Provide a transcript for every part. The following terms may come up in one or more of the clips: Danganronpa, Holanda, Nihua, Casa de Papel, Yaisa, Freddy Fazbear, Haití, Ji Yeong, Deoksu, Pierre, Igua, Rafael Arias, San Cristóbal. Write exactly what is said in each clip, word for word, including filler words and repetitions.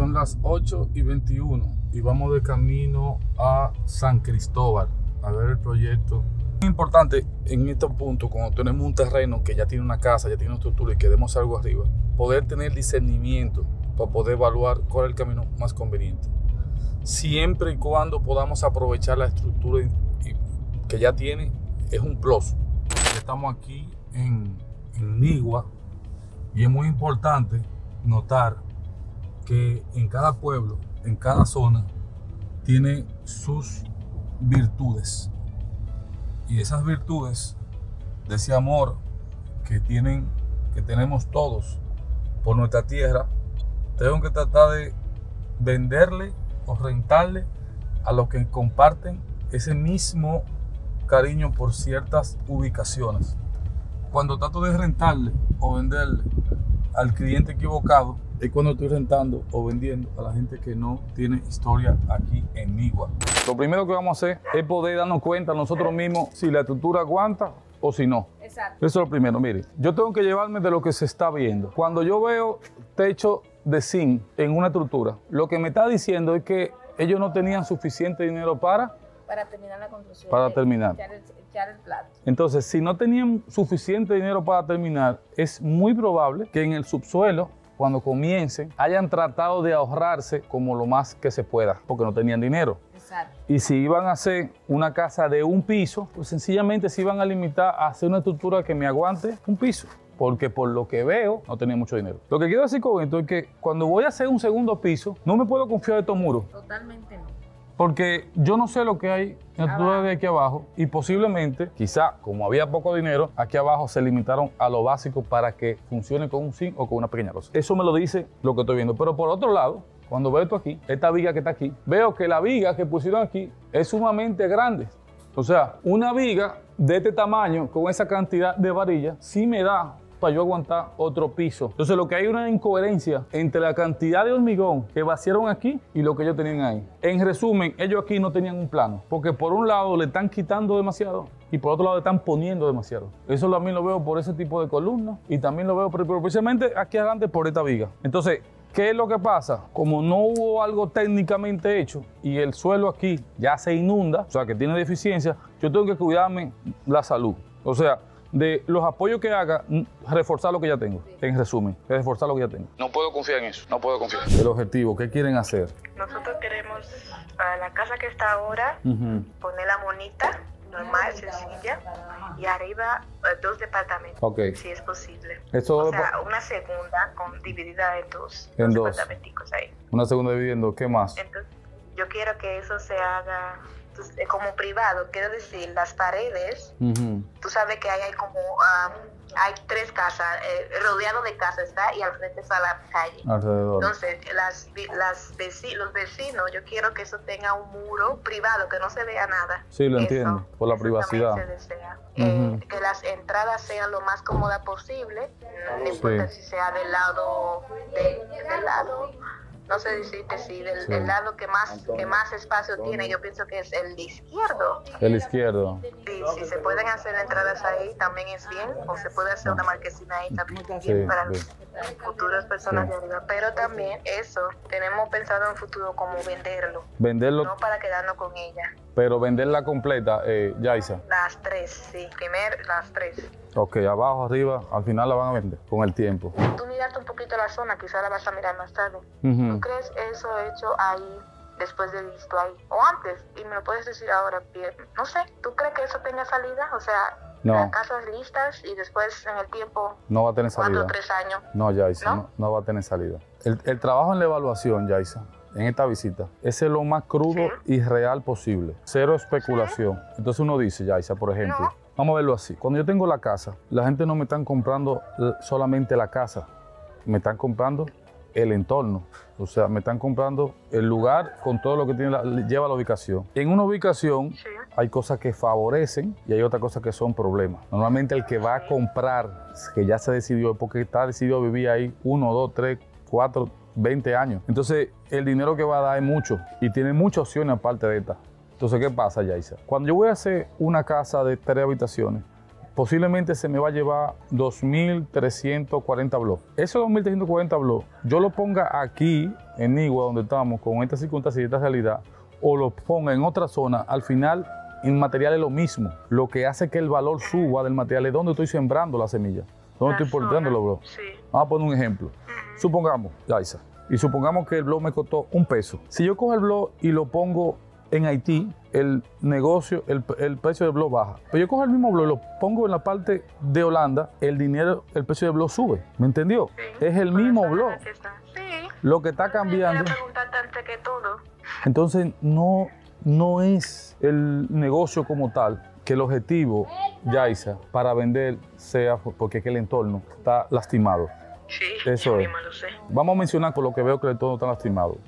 Son las ocho y veintiuno y vamos de camino a San Cristóbal a ver el proyecto. Es importante en estos puntos, cuando tenemos un terreno que ya tiene una casa, ya tiene una estructura y queremos algo arriba, poder tener discernimiento para poder evaluar cuál es el camino más conveniente. Siempre y cuando podamos aprovechar la estructura que ya tiene, es un plus. Estamos aquí en, en Nihua y es muy importante notar que en cada pueblo, en cada zona, tiene sus virtudes. Y esas virtudes de ese amor que, tienen, que tenemos todos por nuestra tierra, tenemos que tratar de venderle o rentarle a los que comparten ese mismo cariño por ciertas ubicaciones. Cuando trato de rentarle o venderle al cliente equivocado, es cuando estoy rentando o vendiendo a la gente que no tiene historia aquí en Igua. Lo primero que vamos a hacer es poder darnos cuenta nosotros mismos si la estructura aguanta o si no. Exacto. Eso es lo primero. Mire, yo tengo que llevarme de lo que se está viendo. Cuando yo veo techo de zinc en una estructura, lo que me está diciendo es que ellos no tenían suficiente dinero para... Para terminar la construcción. Para terminar. Echar el, echar el plato. Entonces, si no tenían suficiente dinero para terminar, es muy probable que en el subsuelo, cuando comiencen, hayan tratado de ahorrarse como lo más que se pueda, porque no tenían dinero. Exacto. Y si iban a hacer una casa de un piso, pues sencillamente se iban a limitar a hacer una estructura que me aguante un piso, porque por lo que veo, no tenía mucho dinero. Lo que quiero decir con esto es que cuando voy a hacer un segundo piso, no me puedo confiar de estos muros. Totalmente no. Porque yo no sé lo que hay en la estructura de aquí abajo y posiblemente, quizá, como había poco dinero, aquí abajo se limitaron a lo básico para que funcione con un zinc o con una pequeña losa. Eso me lo dice lo que estoy viendo. Pero por otro lado, cuando veo esto aquí, esta viga que está aquí, veo que la viga que pusieron aquí es sumamente grande. O sea, una viga de este tamaño con esa cantidad de varillas sí me da para yo aguantar otro piso. Entonces lo que hay es una incoherencia entre la cantidad de hormigón que vaciaron aquí y lo que ellos tenían ahí. En resumen, ellos aquí no tenían un plano, porque por un lado le están quitando demasiado y por otro lado le están poniendo demasiado. Eso también lo veo por ese tipo de columnas y también lo veo precisamente aquí adelante por esta viga. Entonces, ¿qué es lo que pasa? Como no hubo algo técnicamente hecho y el suelo aquí ya se inunda, o sea que tiene deficiencia, yo tengo que cuidarme la salud. O sea, de los apoyos que haga, reforzar lo que ya tengo. Sí. En resumen, reforzar lo que ya tengo. No puedo confiar en eso, no puedo confiar. El objetivo, ¿qué quieren hacer? Nosotros queremos a la casa que está ahora, uh-huh, ponerla bonita, normal, sencilla, y arriba dos departamentos, okay, si es posible. Eso o sea, una segunda con dividida en dos, en dos, dos departamentos ahí. Una segunda dividiendo, ¿qué más? Entonces, yo quiero que eso se haga... Entonces, como privado, quiero decir, las paredes, uh-huh, tú sabes que hay, hay como, um, hay tres casas, eh, rodeado de casas está y al frente está la calle. Alrededor. Entonces, las, las veci los vecinos, yo quiero que eso tenga un muro privado, que no se vea nada. Sí, lo eso, entiendo, por la privacidad. Se desea. Uh-huh. eh, que las entradas sean lo más cómodas posible, no importa sí, si sea del lado, de, del lado... No sé decirte si del, sí, del lado que más, Antonio, que más espacio Antonio. tiene, yo pienso que es el izquierdo. El izquierdo. Sí, si se pueden hacer entradas ahí también es bien, o se puede hacer una marquesina ahí también sí, bien para sí, futuras personas sí, de arriba. Pero también eso, tenemos pensado en el futuro como venderlo. Venderlo. No para quedarnos con ella. Pero venderla completa, eh, Yaisa. Las tres, sí. Primer, las tres. Ok, abajo, arriba, al final la van a vender con el tiempo. Tú miraste un poquito la zona, quizás la vas a mirar más tarde. Uh-huh. ¿Tú crees eso hecho ahí, después de visto ahí? O antes, y me lo puedes decir ahora, Pierre. No sé, ¿tú crees que eso tenga salida? O sea, no, las casas listas y después en el tiempo... No va a tener salida. Cuatro o tres años. No, Yaisa, ¿no? No, no va a tener salida. El, el trabajo en la evaluación, Yaisa, en esta visita, ese es lo más crudo ¿sí? y real posible. Cero especulación. ¿Sí? Entonces uno dice, Yaisa, por ejemplo... No. Vamos a verlo así. Cuando yo tengo la casa, la gente no me están comprando solamente la casa, me están comprando el entorno. O sea, me están comprando el lugar con todo lo que tiene la, lleva la ubicación. En una ubicación sí, hay cosas que favorecen y hay otras cosas que son problemas. Normalmente el que va a comprar, que ya se decidió, porque está decidido vivir ahí uno, dos, tres, cuatro, veinte años. Entonces, el dinero que va a dar es mucho y tiene muchas opciones aparte de esta. Entonces, ¿qué pasa, Yaisa? Cuando yo voy a hacer una casa de tres habitaciones, posiblemente se me va a llevar dos mil trescientos cuarenta blogs. Esos dos mil trescientos cuarenta blogs, yo lo ponga aquí en Igua, donde estamos, con estas circunstancias y esta realidad, o lo ponga en otra zona, al final el material es lo mismo. Lo que hace que el valor suba del material es donde estoy sembrando la semilla, donde la estoy portándolo, bro. Sí. Vamos a poner un ejemplo. Uh-huh. Supongamos, Yaisa, y supongamos que el blog me costó un peso. Si yo cojo el blog y lo pongo en Haití, el negocio, el, el precio del blog baja. Pero yo cojo el mismo blog, lo pongo en la parte de Holanda, el dinero, el precio del blog sube. ¿Me entendió? Sí. Es el mismo blog. Sí. Lo que está cambiando. Sí, voy a preguntarte que todo. Entonces, no, no es el negocio como tal que el objetivo, Yaisa, para vender sea porque es que el entorno está lastimado. Sí, eso es. Lo sé. Vamos a mencionar con lo que veo que el entorno está lastimado.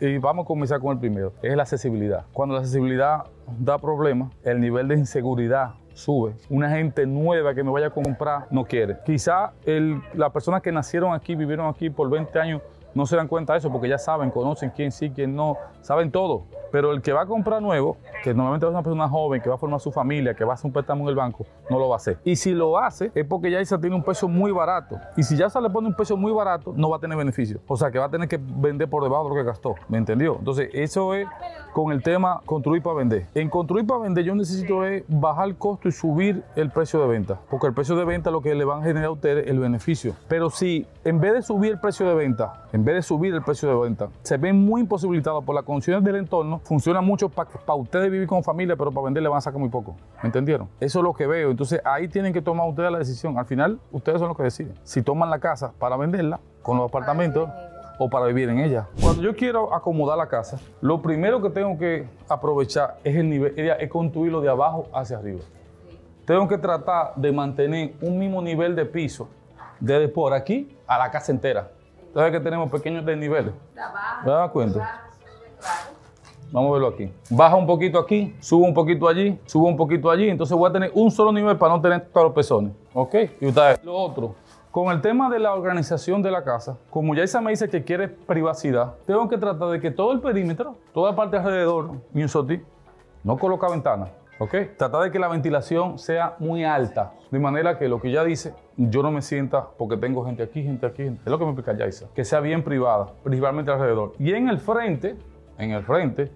Y, y vamos a comenzar con el primero, es la accesibilidad. Cuando la accesibilidad da problemas, el nivel de inseguridad sube. Una gente nueva que me vaya a comprar no quiere. Quizá el, las personas que nacieron aquí, vivieron aquí por veinte años, no se dan cuenta de eso porque ya saben, conocen quién sí, quién no, saben todo. Pero el que va a comprar nuevo, que normalmente es una persona joven, que va a formar su familia, que va a hacer un préstamo en el banco, no lo va a hacer. Y si lo hace, es porque Yaisa tiene un precio muy barato. Y si Yaisa le pone un precio muy barato, no va a tener beneficio. O sea, que va a tener que vender por debajo de lo que gastó. ¿Me entendió? Entonces, eso es con el tema construir para vender. En construir para vender, yo necesito es bajar el costo y subir el precio de venta. Porque el precio de venta es lo que le van a generar a ustedes el beneficio. Pero si en vez de subir el precio de venta, en vez de subir el precio de venta, se ven muy imposibilitados por las condiciones del entorno, funciona mucho para pa ustedes vivir con familia, pero para vender le van a sacar muy poco. ¿Me entendieron? Eso es lo que veo. Entonces, ahí tienen que tomar ustedes la decisión. Al final, ustedes son los que deciden. Si toman la casa para venderla, con los apartamentos, o para vivir en ella. Cuando yo quiero acomodar la casa, lo primero que tengo que aprovechar es el nivel, es construirlo de abajo hacia arriba. Tengo que tratar de mantener un mismo nivel de piso desde por aquí a la casa entera. ¿Sabes que tenemos pequeños desniveles? ¿Te das cuenta? Vamos a verlo aquí. Baja un poquito aquí, sube un poquito allí, sube un poquito allí. Entonces voy a tener un solo nivel para no tener todos los pezones. ¿Ok? Y ustedes. Lo otro, con el tema de la organización de la casa, como Yaisa me dice que quiere privacidad, tengo que tratar de que todo el perímetro, toda parte alrededor, mi usotí, no coloca ventanas. ¿Ok? Tratar de que la ventilación sea muy alta. De manera que lo que ella dice, yo no me sienta porque tengo gente aquí, gente aquí, gente. Es lo que me explica Yaisa. Que sea bien privada, principalmente alrededor. Y en el frente... en el frente,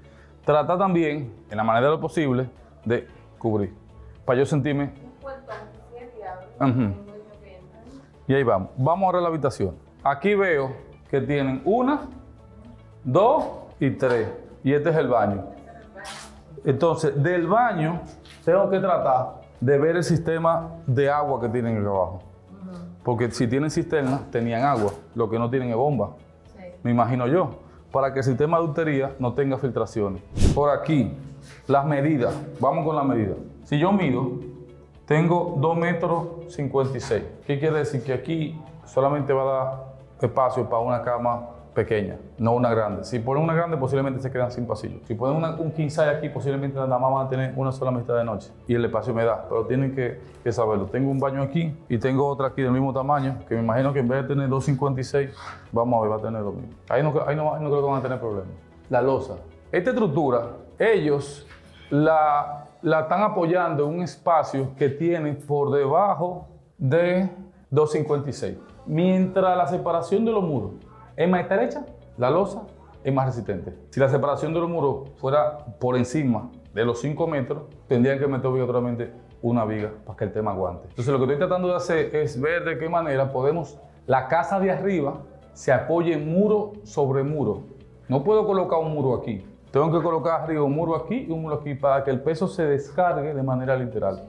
trata también, en la manera de lo posible, de cubrir, para yo sentirme... Uh-huh. Y ahí vamos. Vamos ahora a la habitación. Aquí veo que tienen una, dos y tres. Y este es el baño. Entonces, del baño tengo que tratar de ver el sistema de agua que tienen acá abajo. Porque si tienen cisternas, tenían agua. Lo que no tienen es bomba. Sí. Me imagino yo. Para que el sistema de ductería no tenga filtraciones. Por aquí, las medidas. Vamos con las medidas. Si yo mido, tengo dos metros cincuenta y seis. ¿Qué quiere decir? Que aquí solamente va a dar espacio para una cama pequeña, no una grande. Si ponen una grande, posiblemente se quedan sin pasillo. Si ponen una, un quince aquí, posiblemente nada más van a tener una sola mitad de noche. Y el espacio me da, pero tienen que, que saberlo. Tengo un baño aquí y tengo otra aquí del mismo tamaño, que me imagino que en vez de tener dos cincuenta y seis, vamos a ver, va a tener lo mismo. Ahí no, ahí no, ahí no creo que van a tener problemas. La losa. Esta estructura, ellos la, la están apoyando en un espacio que tiene por debajo de dos cincuenta y seis. Mientras la separación de los muros es más estrecha, la losa es más resistente. Si la separación de los muros fuera por encima de los cinco metros, tendrían que meter obligatoriamente una viga para que el tema aguante. Entonces lo que estoy tratando de hacer es ver de qué manera podemos, la casa de arriba se apoye muro sobre muro. No puedo colocar un muro aquí. Tengo que colocar arriba un muro aquí y un muro aquí para que el peso se descargue de manera literal.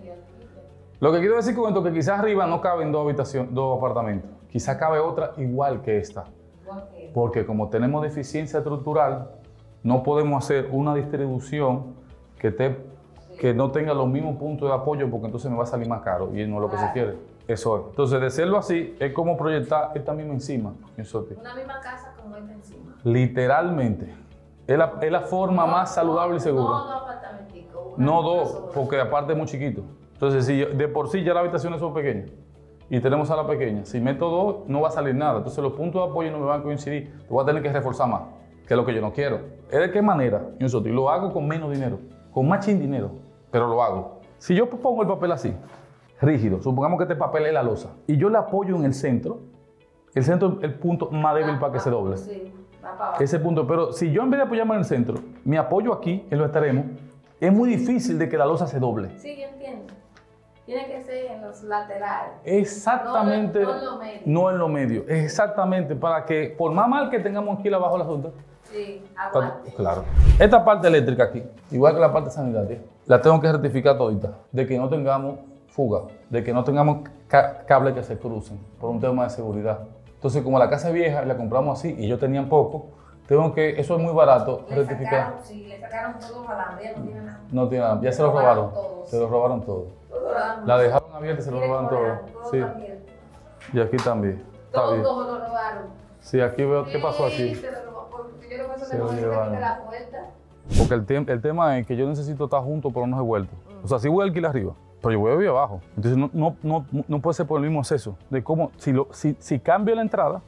Lo que quiero decir con esto es que quizás arriba no caben dos habitaciones, dos apartamentos. Quizás cabe otra igual que esta. Porque como tenemos deficiencia estructural, no podemos hacer una distribución que, te, que no tenga los mismos puntos de apoyo, porque entonces me va a salir más caro y no es lo que se quiere. Eso es. Entonces, de serlo así, es como proyectar esta misma encima. Una misma casa como esta encima. Literalmente. Es la, es la forma no, más saludable no, y segura. No dos apartamentitos. No dos, porque aparte es muy chiquito. Entonces, si yo, de por sí ya las habitaciones son pequeñas. Y tenemos a la pequeña. Si meto dos, no va a salir nada. Entonces, los puntos de apoyo no me van a coincidir. Lo voy a tener que reforzar más, que es lo que yo no quiero. ¿Es de qué manera? Y lo hago con menos dinero, con más chin dinero, pero lo hago. Si yo pongo el papel así, rígido. Supongamos que este papel es la losa y yo le apoyo en el centro. El centro es el punto más débil para que se doble. Sí, ese punto. Pero si yo en vez de apoyarme en el centro, me apoyo aquí, en los extremos, es muy difícil de que la losa se doble. Sí, yo entiendo. Tiene que ser en los laterales. Exactamente. No, no en lo medio. No en lo medio. Exactamente. Para que, por más mal que tengamos aquí abajo la junta. Sí, aguante. Claro. Esta parte eléctrica aquí, igual que la parte sanitaria, la tengo que rectificar todita. De que no tengamos fuga, de que no tengamos ca cables que se crucen por un tema de seguridad. Entonces, como la casa es vieja y la compramos así y yo tenía poco, tengo que, eso es muy barato, le rectificar. Sacaron, sí, le sacaron todos los alambres, no tiene nada. No tiene nada, ya se, se lo robaron. Todos. Se lo robaron todo. La dejaron abierta y se lo robaron todo. Sí. Y aquí también. Todos lo robaron. Sí, aquí veo qué pasó aquí. Porque yo lo paso de la puerta. Porque el, tem el tema es que yo necesito estar junto, pero no he vuelto. O sea, sí voy a alquilar arriba, pero yo voy a vivir abajo. Entonces no, no, no, no puede ser por el mismo acceso. De cómo, si, lo, si, si cambio la entrada, uh-huh.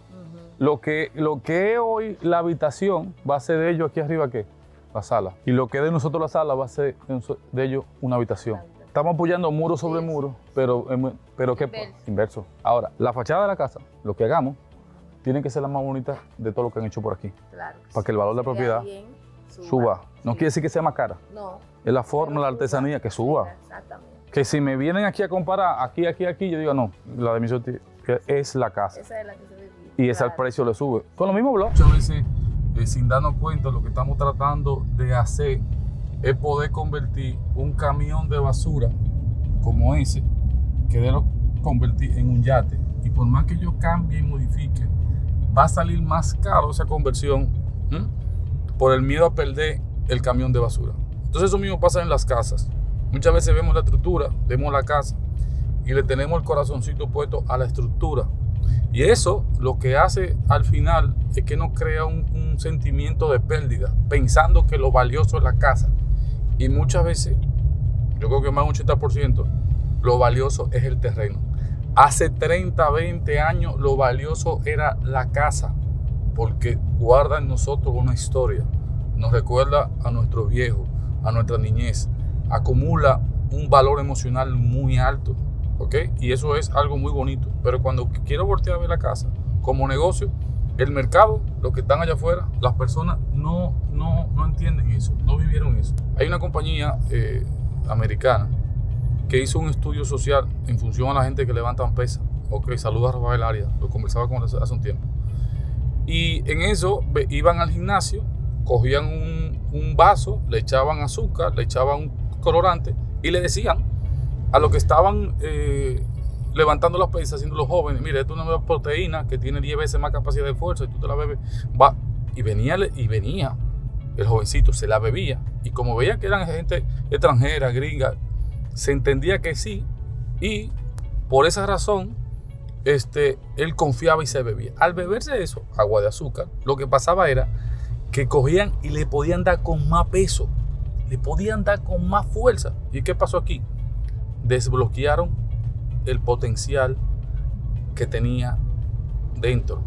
lo que lo que hoy la habitación va a ser de ellos aquí arriba, ¿qué? La sala. Y lo que de nosotros la sala va a ser de ellos una habitación. Estamos apoyando muro sobre muro, pero, pero ¿qué? Inverso. Inverso. Ahora, la fachada de la casa, lo que hagamos, tiene que ser la más bonita de todo lo que han hecho por aquí. Claro. Para sí. que el valor de la propiedad bien, suba. suba. No sí. quiere decir que sea más cara. No. Es la forma, la artesanía, que suba. Exactamente. Que si me vienen aquí a comparar, aquí, aquí, aquí, yo digo, no, la de mi sortilla es la casa. Esa es la que se vive. Y claro. esa el precio le sube. Con lo mismo blog. Muchas veces, eh, sin darnos cuenta, lo que estamos tratando de hacer es poder convertir un camión de basura como ese, que de lo convertir en un yate. Y por más que yo cambie y modifique, va a salir más caro esa conversión ¿eh? por el miedo a perder el camión de basura. Entonces eso mismo pasa en las casas. Muchas veces vemos la estructura, vemos la casa y le tenemos el corazoncito puesto a la estructura. Y eso lo que hace al final es que nos crea un, un sentimiento de pérdida, pensando que lo valioso es la casa. Y muchas veces, yo creo que más de un ochenta por ciento, lo valioso es el terreno. Hace treinta, veinte años lo valioso era la casa, porque guarda en nosotros una historia, nos recuerda a nuestros viejos, a nuestra niñez, acumula un valor emocional muy alto, ¿ok? Y eso es algo muy bonito, pero cuando quiero voltear a ver la casa como negocio, el mercado, los que están allá afuera, las personas no, no, no entienden eso, no vivieron eso. Hay una compañía eh, americana que hizo un estudio social en función a la gente que levantan pesas. Ok, saluda a Rafael Arias, lo conversaba con él hace un tiempo. Y en eso iban al gimnasio, cogían un, un vaso, le echaban azúcar, le echaban un colorante y le decían a los que estaban eh, levantando las pesas, haciendo los jóvenes, mira, esto es una nueva proteína que tiene diez veces más capacidad de fuerza y tú te la bebes. Va. Y, venía, y venía el jovencito, se la bebía. Y como veía que eran gente extranjera, gringa, se entendía que sí, y por esa razón este, él confiaba y se bebía. Al beberse eso, agua de azúcar, lo que pasaba era que cogían y le podían dar con más peso, le podían dar con más fuerza. ¿Y qué pasó aquí? Desbloquearon el potencial que tenía dentro.